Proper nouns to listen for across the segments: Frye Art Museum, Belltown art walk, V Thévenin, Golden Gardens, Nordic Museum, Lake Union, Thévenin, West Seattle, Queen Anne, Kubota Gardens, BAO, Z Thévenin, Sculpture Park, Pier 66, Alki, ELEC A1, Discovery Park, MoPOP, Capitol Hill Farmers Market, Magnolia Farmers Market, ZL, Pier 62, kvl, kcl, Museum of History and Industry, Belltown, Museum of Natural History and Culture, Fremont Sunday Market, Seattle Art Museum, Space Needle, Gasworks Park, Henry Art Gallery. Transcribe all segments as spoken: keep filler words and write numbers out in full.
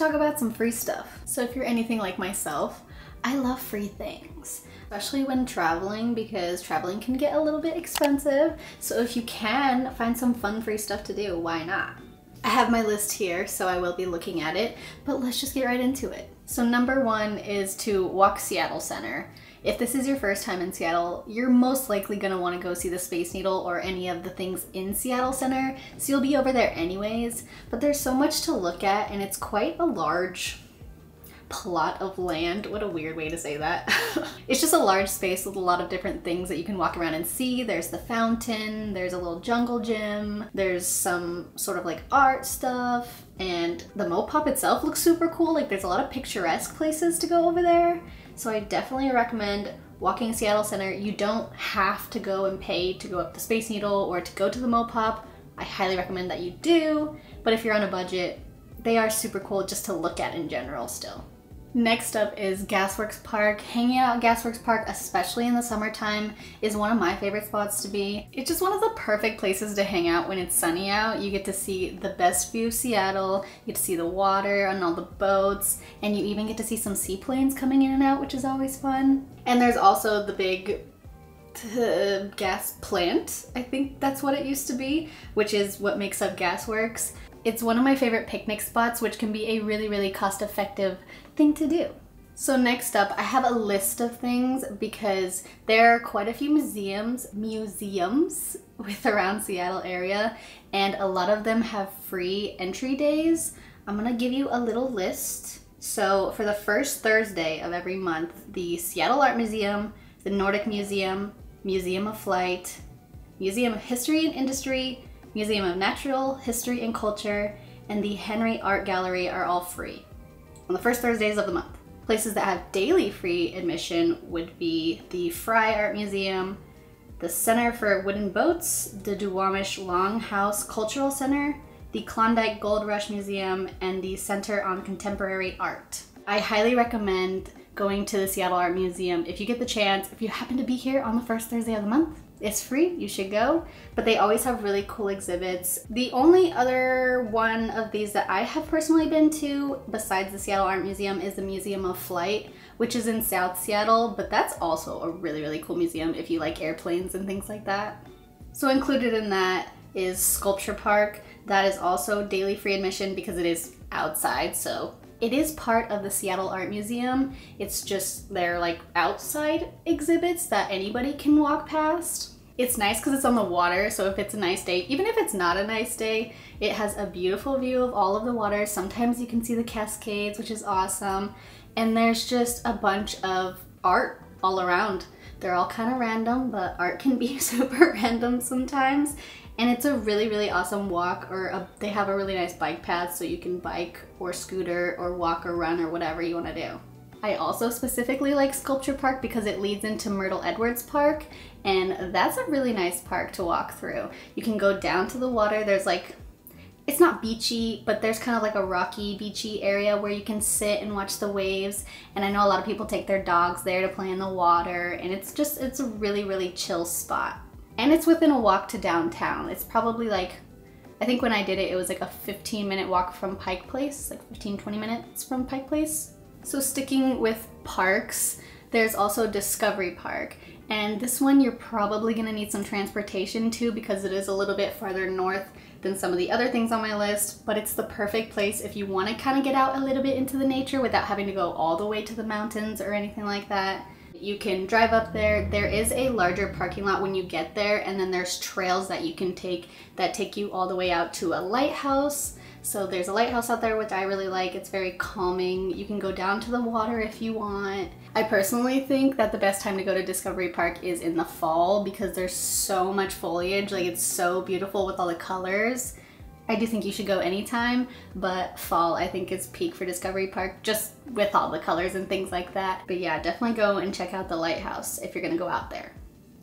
talk about some free stuff. So if you're anything like myself, I love free things, especially when traveling, because traveling can get a little bit expensive. So if you can find some fun free stuff to do, why not? I have my list here, so I will be looking at it, but let's just get right into it. So number one is to walk Seattle Center. If this is your first time in Seattle, you're most likely going to want to go see the Space Needle or any of the things in Seattle Center, so you'll be over there anyways, but there's so much to look at and it's quite a large plot of land. What a weird way to say that. It's just a large space with a lot of different things that you can walk around and see. There's the fountain, there's a little jungle gym, there's some sort of like art stuff, and the MoPOP itself looks super cool. Like there's a lot of picturesque places to go over there. So I definitely recommend walking Seattle Center. You don't have to go and pay to go up the Space Needle or to go to the MoPOP. I highly recommend that you do, but if you're on a budget, they are super cool just to look at in general still. Next up is Gasworks Park. Hanging out at Gasworks Park, especially in the summertime, is one of my favorite spots to be. It's just one of the perfect places to hang out when it's sunny out. You get to see the best view of Seattle, you get to see the water and all the boats, and you even get to see some seaplanes coming in and out, which is always fun. And there's also the big uh, gas plant, I think that's what it used to be, which is what makes up Gasworks. It's one of my favorite picnic spots, which can be a really, really cost-effective thing to do. So next up, I have a list of things because there are quite a few museums, museums with around Seattle area, and a lot of them have free entry days. I'm gonna give you a little list. So for the first Thursday of every month, the Seattle Art Museum, the Nordic Museum, Museum of Flight, Museum of History and Industry, Museum of Natural History and Culture, and the Henry Art Gallery are all free on the first Thursdays of the month. Places that have daily free admission would be the Frye Art Museum, the Center for Wooden Boats, the Duwamish Longhouse Cultural Center, the Klondike Gold Rush Museum, and the Center on Contemporary Art. I highly recommend going to the Seattle Art Museum if you get the chance. If you happen to be here on the first Thursday of the month, it's free, you should go, but they always have really cool exhibits. The only other one of these that I have personally been to besides the Seattle Art Museum is the Museum of Flight, which is in South Seattle, but that's also a really, really cool museum if you like airplanes and things like that. So included in that is Sculpture Park. That is also daily free admission because it is outside, so it is part of the Seattle Art Museum. It's just their like outside exhibits that anybody can walk past. It's nice because it's on the water, so if it's a nice day, even if it's not a nice day, it has a beautiful view of all of the water. Sometimes you can see the cascades, which is awesome. And there's just a bunch of art all around. They're all kind of random, but art can be super random sometimes. And it's a really, really awesome walk, or a, they have a really nice bike path, so you can bike or scooter or walk or run or whatever you want to do. I also specifically like Sculpture Park because it leads into Myrtle Edwards Park, and that's a really nice park to walk through. You can go down to the water. There's like, it's not beachy, but there's kind of like a rocky, beachy area where you can sit and watch the waves. And I know a lot of people take their dogs there to play in the water, and it's just, it's a really, really chill spot. And it's within a walk to downtown. It's probably like, I think when I did it, it was like a fifteen minute walk from Pike Place, like fifteen, twenty minutes from Pike Place. So sticking with parks, there's also Discovery Park. And this one you're probably gonna need some transportation to because it is a little bit farther north than some of the other things on my list, but it's the perfect place if you wanna kinda get out a little bit into the nature without having to go all the way to the mountains or anything like that. You can drive up there. There is a larger parking lot when you get there, and then there's trails that you can take that take you all the way out to a lighthouse. So there's a lighthouse out there, which I really like. It's very calming. You can go down to the water if you want. I personally think that the best time to go to Discovery Park is in the fall because there's so much foliage. Like, it's so beautiful with all the colors. I do think you should go anytime, but fall I think is peak for Discovery Park, just with all the colors and things like that. But yeah, definitely go and check out the lighthouse if you're gonna go out there.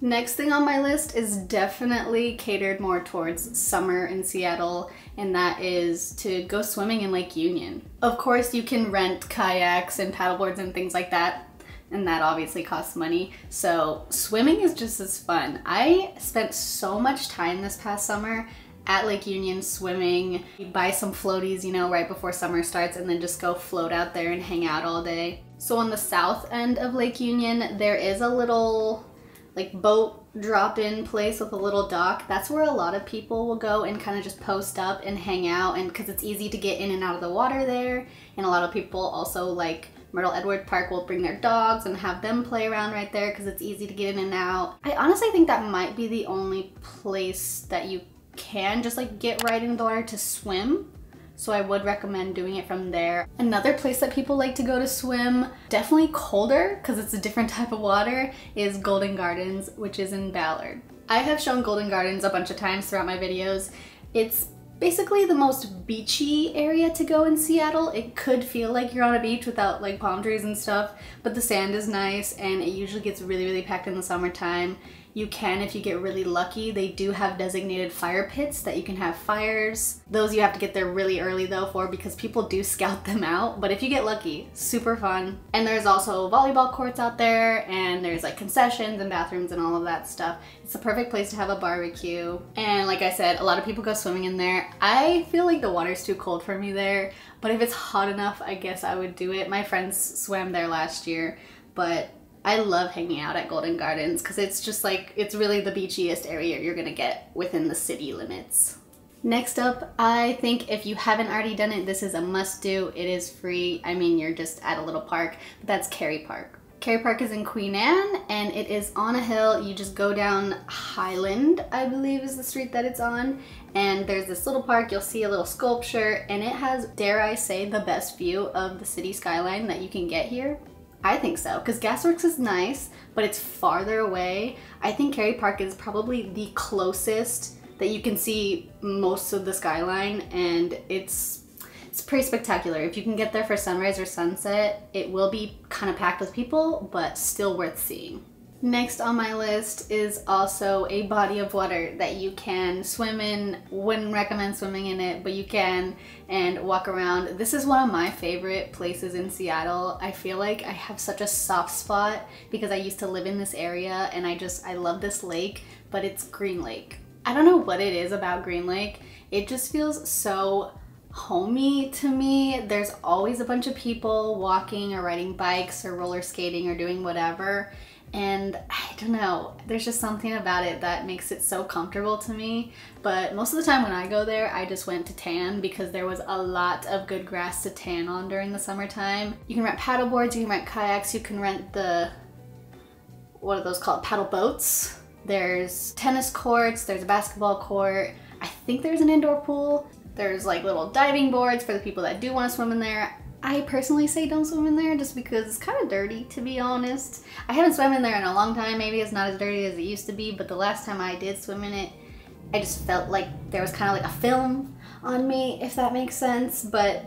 Next thing on my list is definitely catered more towards summer in Seattle, and that is to go swimming in Lake Union. Of course, you can rent kayaks and paddleboards and things like that, and that obviously costs money, so swimming is just as fun. I spent so much time this past summer at Lake Union swimming, you buy some floaties, you know, right before summer starts, and then just go float out there and hang out all day. So on the south end of Lake Union, there is a little like boat drop-in place with a little dock. That's where a lot of people will go and kind of just post up and hang out, and because it's easy to get in and out of the water there. And a lot of people also, like Myrtle Edwards Park, will bring their dogs and have them play around right there because it's easy to get in and out. I honestly think that might be the only place that you can just like get right in the water to swim. So I would recommend doing it from there. Another place that people like to go to swim, definitely colder because it's a different type of water, is Golden Gardens, which is in Ballard. I have shown Golden Gardens a bunch of times throughout my videos. It's basically the most beachy area to go in Seattle. It could feel like you're on a beach without like palm trees and stuff, but the sand is nice and it usually gets really, really packed in the summertime. You can, if you get really lucky, they do have designated fire pits that you can have fires. Those you have to get there really early though for, because people do scout them out. But if you get lucky, super fun. And there's also volleyball courts out there, and there's like concessions and bathrooms and all of that stuff. It's the perfect place to have a barbecue. And like I said, a lot of people go swimming in there. I feel like the water's too cold for me there, but if it's hot enough, I guess I would do it. My friends swam there last year, but I love hanging out at Golden Gardens because it's just like, it's really the beachiest area you're gonna get within the city limits. Next up, I think if you haven't already done it, this is a must do. It is free. I mean, you're just at a little park, but that's Kerry Park. Kerry Park is in Queen Anne and it is on a hill. You just go down Highland, I believe is the street that it's on. And there's this little park, you'll see a little sculpture, and it has, dare I say, the best view of the city skyline that you can get here. I think so, because Gasworks is nice, but it's farther away. I think Kerry Park is probably the closest that you can see most of the skyline, and it's it's pretty spectacular. If you can get there for sunrise or sunset, it will be kind of packed with people, but still worth seeing. Next on my list is also a body of water that you can swim in. Wouldn't recommend swimming in it, but you can, and walk around. This is one of my favorite places in Seattle. I feel like I have such a soft spot because I used to live in this area, and I just, I love this lake, but it's Green Lake. I don't know what it is about Green Lake. It just feels so homey to me. There's always a bunch of people walking or riding bikes or roller skating or doing whatever. And I don't know, there's just something about it that makes it so comfortable to me. But most of the time when I go there, I just went to tan because there was a lot of good grass to tan on during the summertime. You can rent paddle boards, you can rent kayaks, you can rent the, what are those called, paddle boats. There's tennis courts, there's a basketball court. I think there's an indoor pool. There's like little diving boards for the people that do want to swim in there. I personally say don't swim in there just because it's kind of dirty, to be honest. I haven't swum in there in a long time. Maybe it's not as dirty as it used to be, but the last time I did swim in it, I just felt like there was kind of like a film on me, if that makes sense. But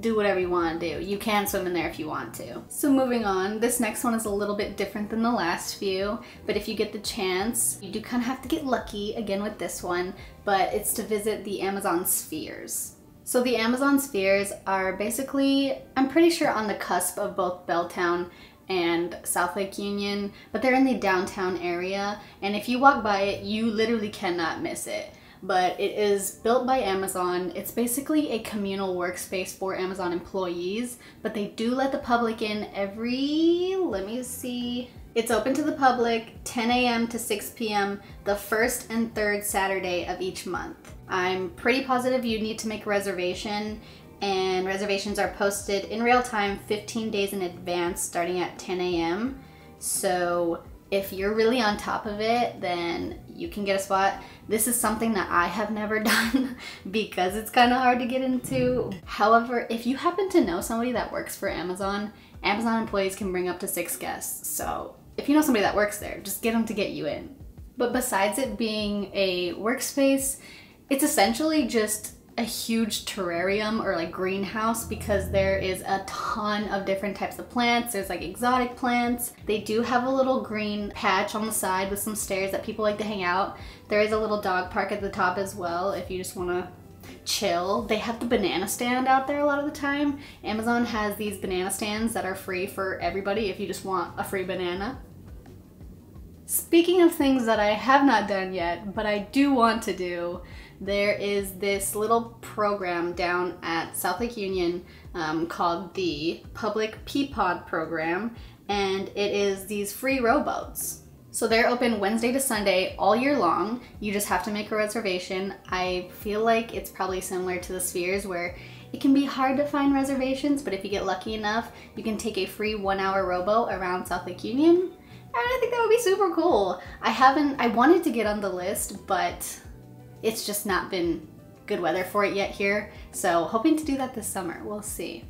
do whatever you want to do. You can swim in there if you want to. So moving on, this next one is a little bit different than the last few, but if you get the chance, you do kind of have to get lucky again with this one, but it's to visit the Amazon Spheres. So the Amazon Spheres are basically, I'm pretty sure, on the cusp of both Belltown and South Lake Union, but they're in the downtown area, and if you walk by it, you literally cannot miss it. But it is built by Amazon. It's basically a communal workspace for Amazon employees, but they do let the public in every, let me see, it's open to the public ten A M to six P M the first and third Saturday of each month. I'm pretty positive you need to make a reservation, and reservations are posted in real time fifteen days in advance starting at ten A M So if you're really on top of it, then you can get a spot. This is something that I have never done because it's kind of hard to get into. However, if you happen to know somebody that works for Amazon, Amazon employees can bring up to six guests. So if you know somebody that works there, just get them to get you in. But besides it being a workspace, it's essentially just a huge terrarium or like greenhouse because there is a ton of different types of plants. There's like exotic plants. They do have a little green patch on the side with some stairs that people like to hang out. There is a little dog park at the top as well if you just want to chill. They have the banana stand out there a lot of the time. Amazon has these banana stands that are free for everybody if you just want a free banana. Speaking of things that I have not done yet, but I do want to do, there is this little program down at South Lake Union um, called the Public Peapod Program, and it is these free rowboats. So they're open Wednesday to Sunday all year long. You just have to make a reservation. I feel like it's probably similar to the Spheres where it can be hard to find reservations, but if you get lucky enough, you can take a free one-hour rowboat around South Lake Union. And I think that would be super cool. I haven't, I wanted to get on the list, but it's just not been good weather for it yet here, so hoping to do that this summer, we'll see.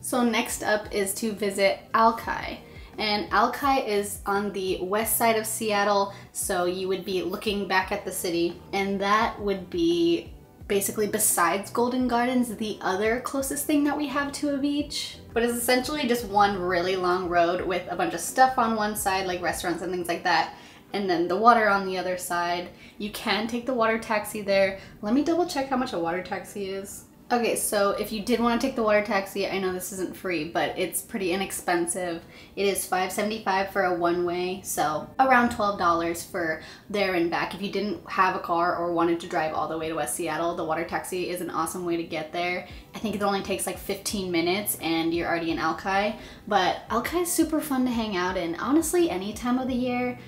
So next up is to visit Alki, and Alki is on the west side of Seattle, so you would be looking back at the city, and that would be basically besides Golden Gardens, the other closest thing that we have to a beach. But it's essentially just one really long road with a bunch of stuff on one side, like restaurants and things like that, and then the water on the other side. You can take the water taxi there. Let me double check how much a water taxi is. Okay, so if you did want to take the water taxi, I know this isn't free, but it's pretty inexpensive. It is five seventy-five for a one-way, so around twelve dollars for there and back. If you didn't have a car or wanted to drive all the way to West Seattle, the water taxi is an awesome way to get there. I think it only takes like fifteen minutes and you're already in Alki, but Alki is super fun to hang out in, honestly, any time of the year.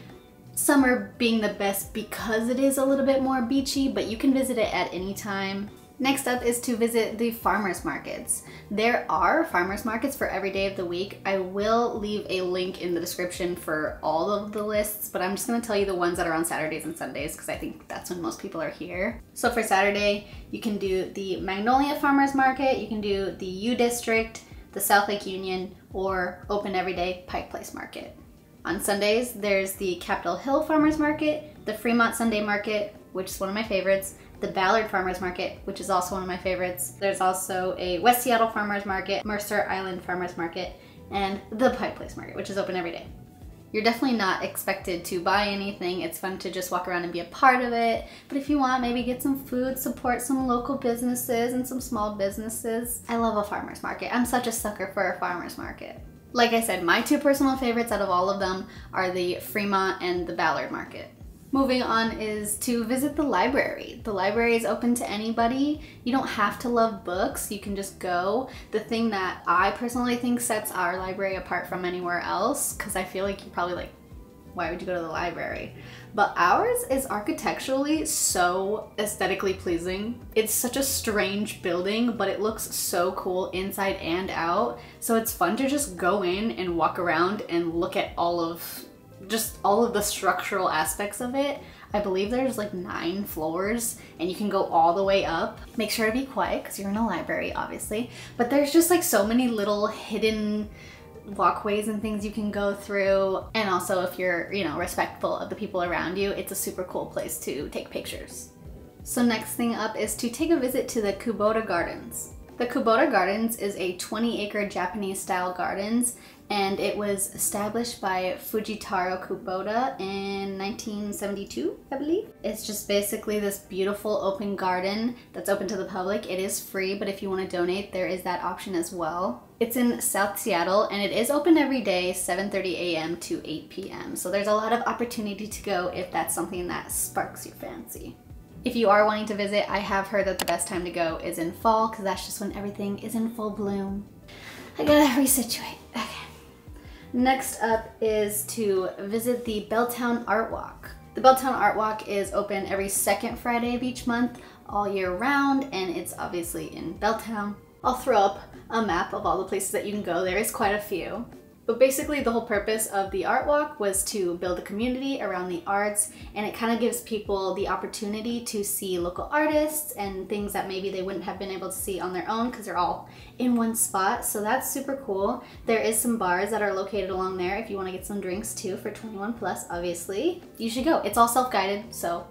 Summer being the best because it is a little bit more beachy, but you can visit it at any time. Next up is to visit the farmers markets. There are farmers markets for every day of the week. I will leave a link in the description for all of the lists, but I'm just going to tell you the ones that are on Saturdays and Sundays because I think that's when most people are here. So for Saturday, you can do the Magnolia Farmers Market, you can do the U District, the South Lake Union, or open every day Pike Place Market. On Sundays, there's the Capitol Hill Farmers Market, the Fremont Sunday Market, which is one of my favorites, the Ballard Farmers Market, which is also one of my favorites. There's also a West Seattle Farmers Market, Mercer Island Farmers Market, and the Pike Place Market, which is open every day. You're definitely not expected to buy anything. It's fun to just walk around and be a part of it. But if you want, maybe get some food, support some local businesses and some small businesses. I love a farmers market. I'm such a sucker for a farmers market. Like I said, my two personal favorites out of all of them are the Fremont and the Ballard Market. Moving on is to visit the library. The library is open to anybody. You don't have to love books, you can just go. The thing that I personally think sets our library apart from anywhere else, because I feel like you're probably like, why would you go to the library? But ours is architecturally so aesthetically pleasing. It's such a strange building, but it looks so cool inside and out. So it's fun to just go in and walk around and look at all of, just all of the structural aspects of it. I believe there's like nine floors and you can go all the way up. Make sure to be quiet because you're in a library, obviously. But there's just like so many little hidden walkways and things you can go through, and also if you're, you know, respectful of the people around you, it's a super cool place to take pictures. So next thing up is to take a visit to the Kubota Gardens. The Kubota Gardens is a twenty acre Japanese style gardens, and it was established by Fujitaro Kubota in nineteen seventy-two, I believe. It's just basically this beautiful open garden that's open to the public. It is free, but if you want to donate, there is that option as well. It's in South Seattle, and it is open every day, seven thirty a m to eight p m So there's a lot of opportunity to go if that's something that sparks your fancy. If you are wanting to visit, I have heard that the best time to go is in fall, because that's just when everything is in full bloom. I gotta resituate. Okay. Next up is to visit the Belltown Art Walk. The Belltown Art Walk is open every second Friday of each month, all year round, and it's obviously in Belltown. I'll throw up a map of all the places that you can go. There is quite a few. But basically the whole purpose of the Art Walk was to build a community around the arts, and it kind of gives people the opportunity to see local artists and things that maybe they wouldn't have been able to see on their own because they're all in one spot, so that's super cool. There is some bars that are located along there if you want to get some drinks too for twenty-one plus, obviously. You should go. It's all self-guided, so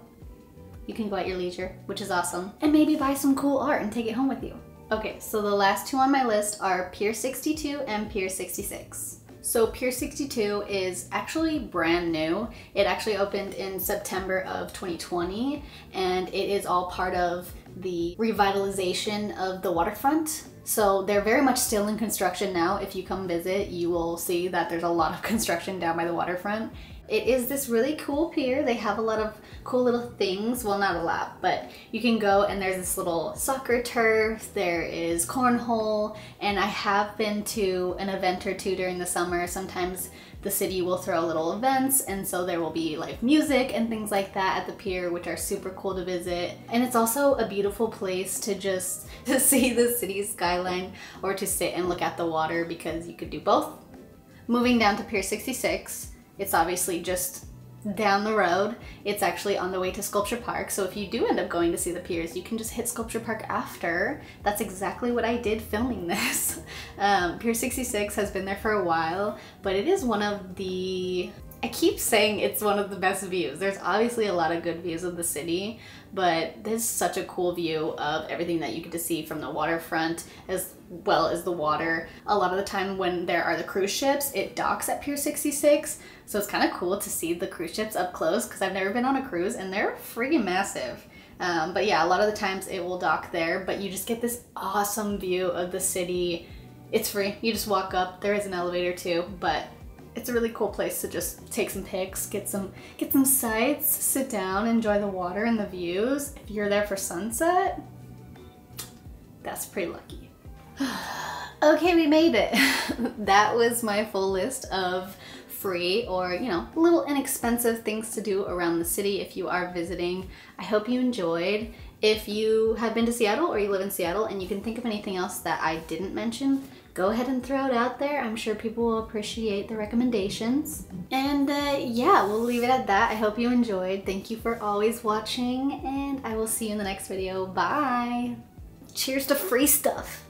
you can go at your leisure, which is awesome. And maybe buy some cool art and take it home with you. Okay, so the last two on my list are Pier sixty-two and Pier sixty-six. So Pier sixty-two is actually brand new. It actually opened in September of twenty twenty, and it is all part of the revitalization of the waterfront. So they're very much still in construction now. If you come visit, you will see that there's a lot of construction down by the waterfront. It is this really cool pier. They have a lot of cool little things. Well, not a lot, but you can go and there's this little soccer turf, there is cornhole, and I have been to an event or two during the summer. Sometimes the city will throw little events, and so there will be live music and things like that at the pier, which are super cool to visit. And it's also a beautiful place to just to see the city skyline or to sit and look at the water, because you could do both. Moving down to Pier sixty-six, it's obviously just down the road. It's actually on the way to Sculpture Park, so if you do end up going to see the piers, you can just hit Sculpture Park after. That's exactly what I did filming this. Um, Pier sixty-six has been there for a while, but it is one of the... I keep saying it's one of the best views. There's obviously a lot of good views of the city, but this is such a cool view of everything that you get to see from the waterfront as well as the water. A lot of the time when there are the cruise ships, it docks at Pier sixty-six, so it's kind of cool to see the cruise ships up close because I've never been on a cruise and they're freaking massive. Um, but yeah, a lot of the times it will dock there, but you just get this awesome view of the city. It's free. You just walk up. There is an elevator too, but it's a really cool place to just take some pics, get some get some sights, sit down, enjoy the water and the views. If you're there for sunset, that's pretty lucky. Okay, we made it. That was my full list of free or, you know, little inexpensive things to do around the city if you are visiting. I hope you enjoyed. If you have been to Seattle or you live in Seattle and you can think of anything else that I didn't mention, go ahead and throw it out there. I'm sure people will appreciate the recommendations. And uh, yeah, we'll leave it at that. I hope you enjoyed. Thank you for always watching, and I will see you in the next video. Bye. Cheers to free stuff.